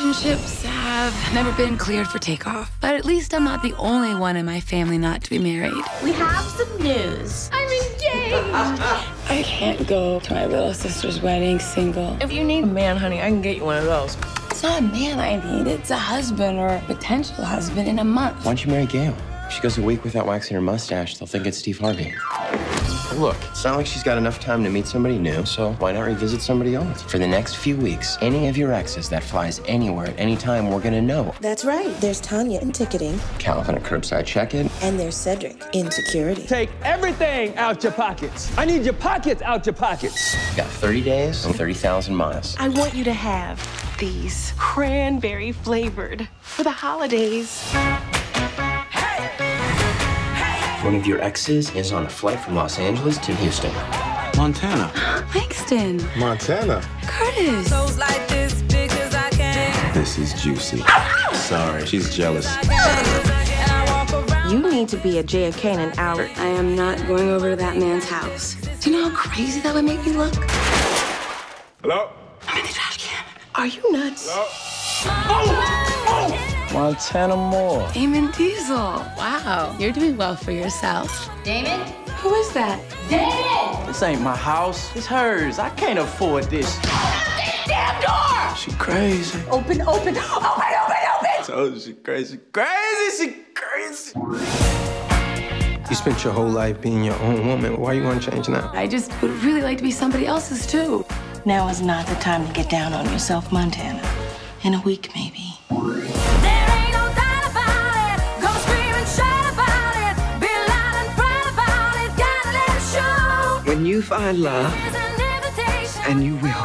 relationships have never been cleared for takeoff, but at least I'm not the only one in my family not to be married. We have some news. I'm engaged. I can't go to my little sister's wedding single. If you need a man, honey, I can get you one of those. It's not a man I need. It's a husband or a potential husband in a month. Why don't you marry Gail? If she goes a week without waxing her mustache, they'll think it's Steve Harvey. Look, it's not like she's got enough time to meet somebody new, so why not revisit somebody else? For the next few weeks, any of your exes that flies anywhere at any time, we're gonna know. That's right. There's Tanya in ticketing. Calvin at curbside check-in. And there's Cedric in security. Take everything out your pockets. I need your pockets out your pockets. You got 30 days and 30,000 miles. I want you to have these cranberry flavored for the holidays. One of your exes is on a flight from Los Angeles to Houston. Montana. Langston. Montana. Curtis. This is juicy. Sorry, she's jealous. You need to be at JFK in an hour. I am not going over to that man's house. Do you know how crazy that would make me look? Hello? I'm in the trash can. Are you nuts? Hello? Oh! Oh! Montana Moore. Damon Diesel. Wow. You're doing well for yourself. Damon? Who is that? Damon! This ain't my house. It's hers. I can't afford this. Not that damn door! She crazy. Open, open, open, open, open! So she crazy. Crazy, she crazy. You spent your whole life being your own woman. Why you want to change now? I just would really like to be somebody else's, too. Now is not the time to get down on yourself, Montana. In a week, maybe. When you find love, and you will,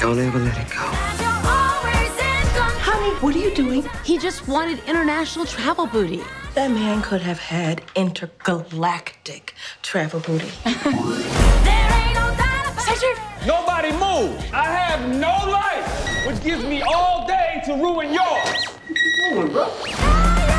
don't ever let it go. Honey, what are you doing? He just wanted international travel booty. That man could have had intergalactic travel booty. Cedric! Nobody move! I have no life, which gives me all day to ruin yours.